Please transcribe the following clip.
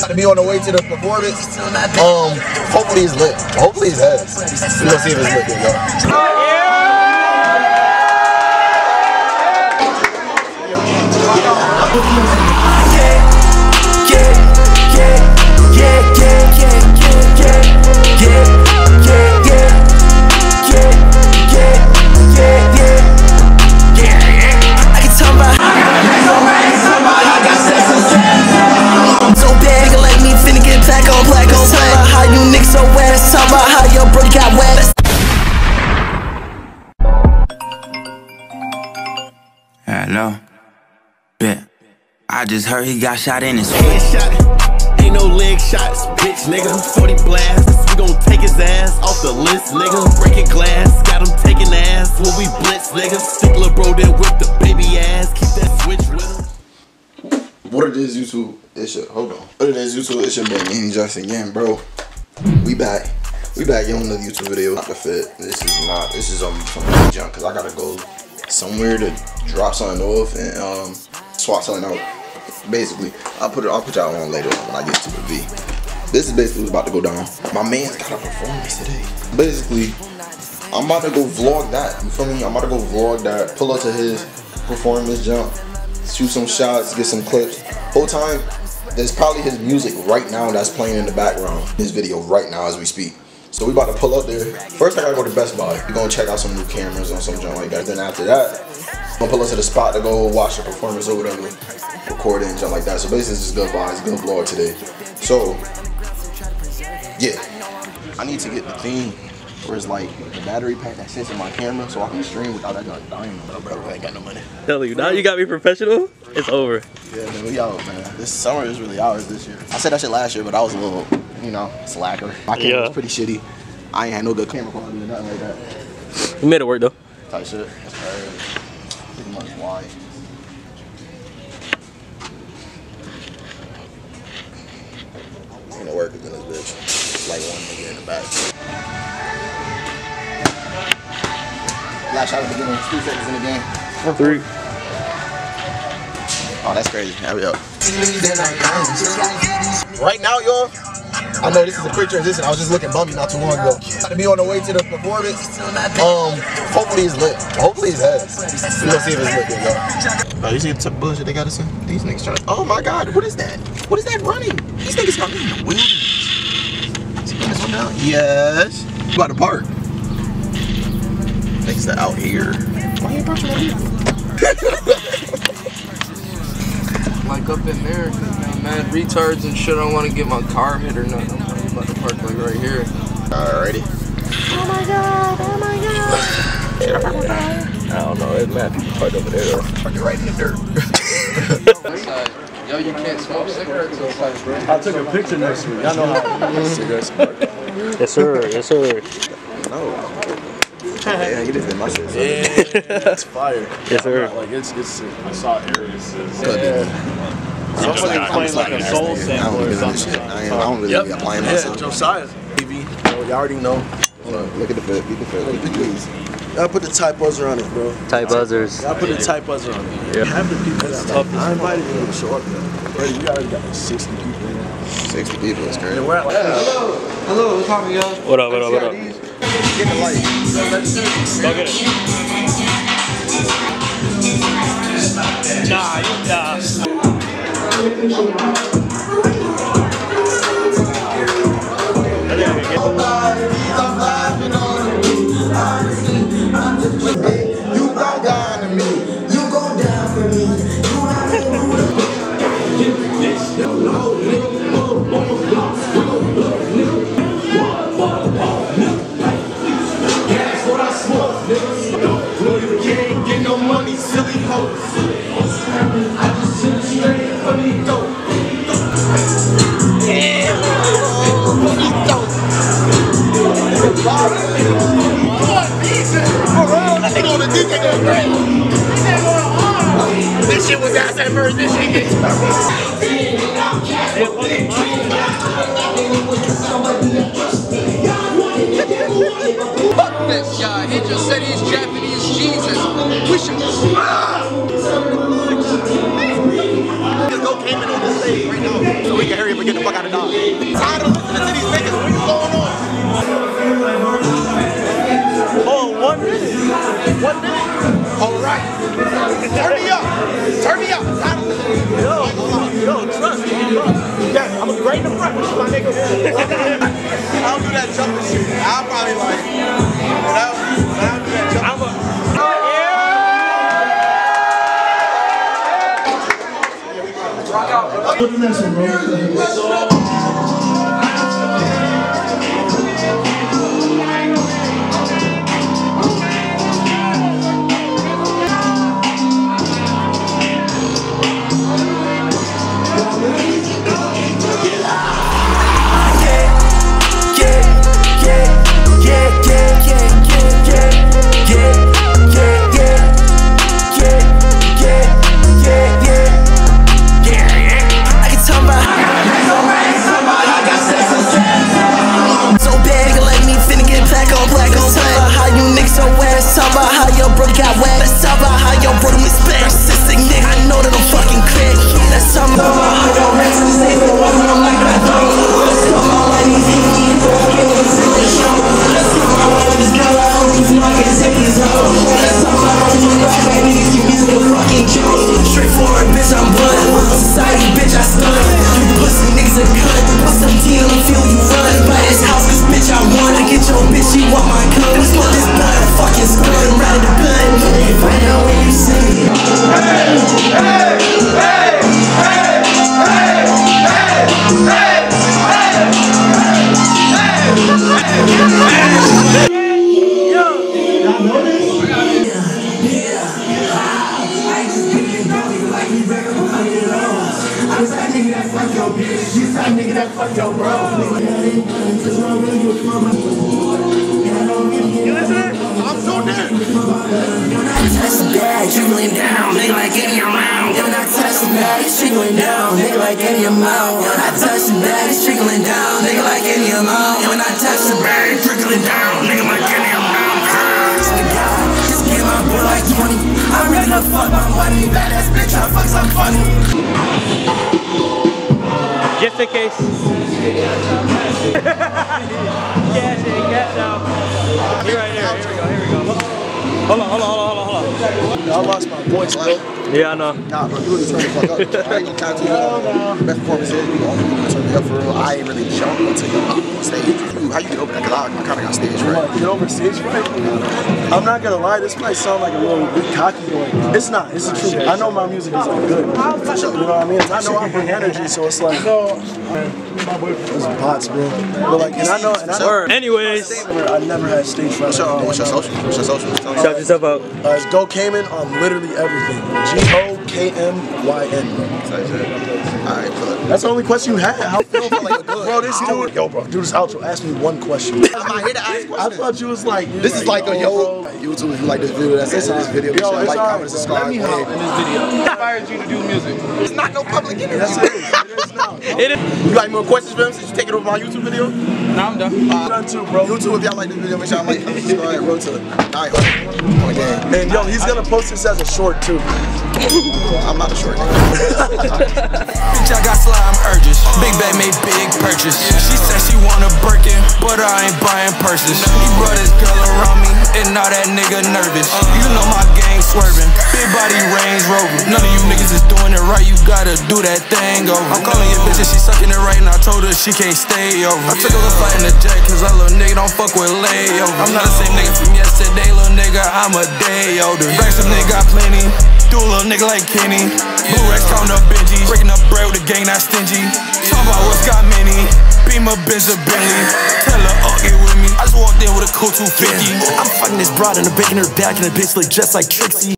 excited to be on the way to the performance. Hopefully it's lit. Hopefully it's heads. We're gonna see if it's lit there, yo. Hello, bet. I just heard he got shot in his head. Ain't no leg shots, bitch, nigga. 40 blasts, we gon' take his ass off the list, nigga. Breaking glass, got him taking ass when we blitz, nigga. Stickler bro, then whip the baby ass. Keep that switch with him. What it is, YouTube? It's your, hold on. What it is, YouTube? It's your man, Andy Johnson again, bro. We back. We back on another YouTube video. Not the fit. This is not. This is some junk, cause I gotta go somewhere to drop something off and swap something out. Basically, I'll put y'all on later when I get to the V. This is basically what's about to go down. My man's got a performance today. Basically, I'm about to go vlog that. You feel me? I'm about to go vlog that. Pull up to his performance, jump, shoot some shots, get some clips. Whole time, there's probably his music right now that's playing in the background. His video right now as we speak. So we about to pull up there. First I gotta go to Best Buy. We're gonna check out some new cameras on some junk like that. Then after that, I'm gonna pull up to the spot to go watch the performance or whatever. Record it and junk like that. So basically it's just good vibes, good vlog today. So yeah. I need to get the thing where it's like the battery pack that sits in my camera so I can stream without that junk dying. Bro, I ain't got no money. Tell you, now you got me professional, it's over. Yeah, man, we out, man. This summer is really ours this year. I said that shit last year, but I was a little, you know, slacker. My camera was pretty shitty. I ain't had no good camera quality or nothing like that. You made it work though. Type shit. That's pretty much why. Ain't no work in this bitch. It's like one nigga in the back. Last shot at the beginning. 2 seconds in the game. 3. Oh, that's crazy. There we go. Right now, y'all. I know this is a quick transition. I was just looking bummy not too long ago. Excited to be on the way to the performance. Hopefully it's lit. Hopefully it's heads. We're gonna see if it's lit there, yo. Oh, you see the type of bullshit they got us in? These niggas trying to, oh my god, what is that? What is that running? These niggas got me in the wheelies. See this one down? Yes. You about to park. Niggas that out here. Why you parking right here? Like up in there, man, retards and shit, I don't want to get my car hit or nothing. I'm about to park like right here. Alrighty. Oh my god, oh my god. Oh my god. I don't know, it's mad people parked over there though. Parked right in the dirt. Yo, you can't smoke cigarettes outside, bro. I took a picture next to me. Y'all know how cigarettes work. Yes sir, yes sir. No. Yeah, you didn't much. Yeah, it's fire. Yes sir. Like it's I saw areas. Yeah. I'm playing like a soul sample or something. I don't really be applying myself. Yeah, Josiah, baby. Y'all already know. Hold on, look at the fit. You can fit. Y'all put the tight buzzer on it, bro. Tight buzzers. Y'all put the tight buzzer on it. Yeah. Have the people that's tough. I invited people to show up, man. Brady, we already got like 60 people in there. 60 people, that's crazy. Hello. Hello, what's happening, y'all? What up, what up, what up? Get the light. Go get it. Nah, you die. This shit was outside first, this shit gets fuck this guy, he just said he's Japanese Jesus. We should just Gokmyn on this thing. kids right now so we can hurry up and get the fuck out of Dodge. Tired of listening to these niggas. What is going on? Oh, 1 minute. 1 minute? All right. Turn me up. Turn me up. Yo, trust me. Yeah, I'm great in the front with my nigga. I don't do that jumping shit. I'll probably like, I don't do that jumping shit. What's the next one, bro? Just in case. Cash in, cash out. You're right here. Here we go. Hold on. I lost my voice, bro. Yeah, I know. Nah, bro, you really turned the fuck up. I ain't gonna count to you. Best performance is, you all turn me up for real. I ain't really jumping until you hop on stage. How you get over that? Cause I kinda got stage right. Get over stage right? I'm not gonna lie, this might sound like a little bit cocky. It's not, it's the truth. I know my music is all good. You know what I mean? I know I bring energy, so it's like, it's bots, bro. But like, and I know. Anyways, I never had stage fright. What's your social? Shout yourself out. It's Gokmyn on literally everything. G-O-K-M-Y-N. Alright, bro. That's the only question you had. How feel about like a good? Bro, this dude. Yo, bro, do this outro. Ask me one question. I'm here to ask questions. I thought you was like, this is like a yo. YouTube, if you like this video, that's it. This video, yo, like, comment, subscribe. Let me help in this video. Inspired you to do music. It's not no public interview. That's it. It is not. It is. You got more questions for him since you take it over my YouTube video? Nah, I'm done. I'm done too, bro. YouTube, if y'all like this video, make sure y'all like, comment, subscribe, rotate. Alright, okay. And yo, he's gonna post this as a short too. I'm not a short. Bitch, I got slime urges. Big bag made big purchase. She said she wanna Birkin, but I ain't buying purses. He brought his girl around me, and now that nigga nervous. You know my gang swerving, big body Range Rover. None of you niggas is doing it right. You gotta do that thing over. I'm calling your bitch and she sucking it right, and I told her she can't stay over. I took a little flight in the jet, cause that little nigga don't fuck with layover. I'm not the same nigga from yesterday, little nigga. I'm a day older. Racks up nigga got plenty. Do a little nigga like Kenny. Blue Rex counting up Benji. Breaking up bread with the gang, not stingy. Talking about what's got many. Beam up Benz or Bentley. Tell her up, get with me. I just walked in with a cool 250. I'm fucking this broad and a bacon in her back, and the bitch look just like Trixie.